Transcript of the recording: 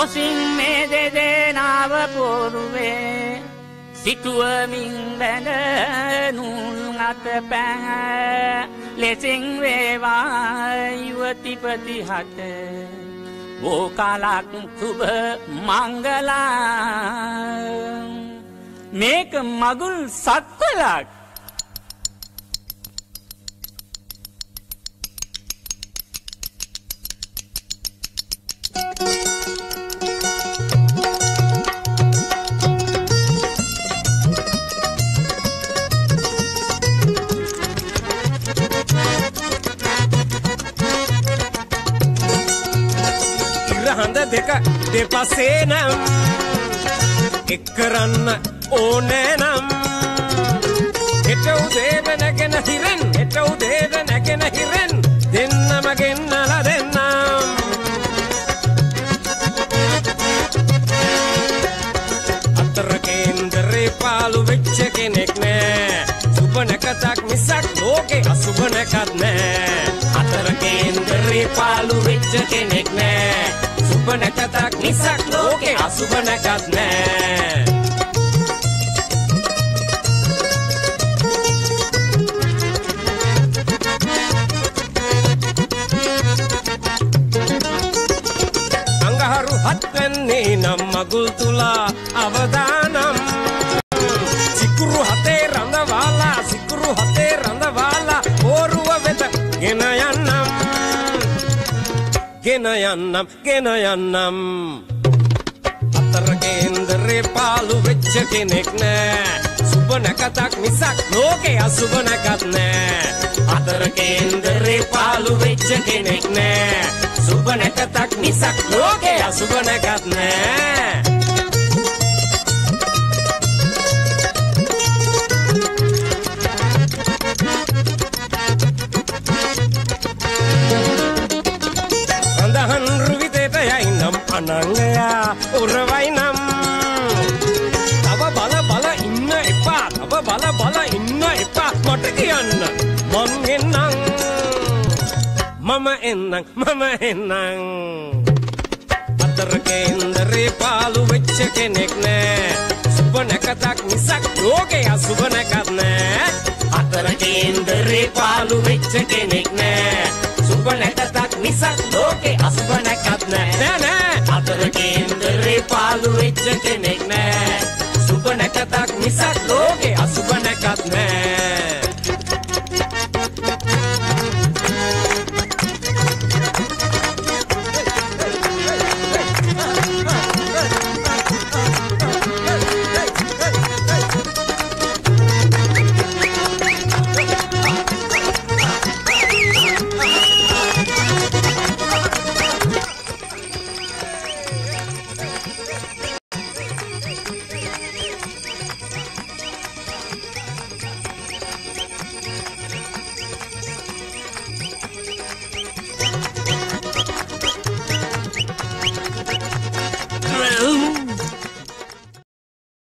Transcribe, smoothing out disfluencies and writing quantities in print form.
तो sinne dedenav poruwe situwamin bana nul atapah lesin wewa yuwati patihata bokalak suba mangala මේක මගුල් සත්වලක් ඉරහඳ දෙක දෙපසේ නම් එක් කරන්න ओ नैनम हिटऊ देवन के नहिरन हिटऊ देवन के नहिरन दिन मगे नला देना अतर केंद्रे पालु विच के नेकने सुबन कतक मिसक लोके असुबन कतने अतर केंद्रे पालु विच के नेकने सुबन कतक मिसक लोके असुबन कतने मगुल तुला अवदानम सिकुरु हते रंधवाला ओरुव वेद गेनयन्नम गेनयन्नम गेनयन्नम अतर केंद्रे पालु विच केनेकने सुबन कतक मिसक लोके असुबन कतने अतर केंद्रे पालु विच केनेकने सुबन कतक मिसक लोके असुबन कतने अंधहन रुवितेत याइनम अनंगया उरवाइनम तव बल इन्ना इप्पा मटकियन्न मन्निन्नं मम एन्नं मम एन्नं अतर केंद्रे पालु विच केनेकने सुबन कतक मिसक लोके असुबन कतने अतर केंद्रे पालु विच केनेकने सुबन कतक मिसक लोके असुबन कतने ने अतर केंद्रे पालु विच केनेकने सुबन कतक मिसक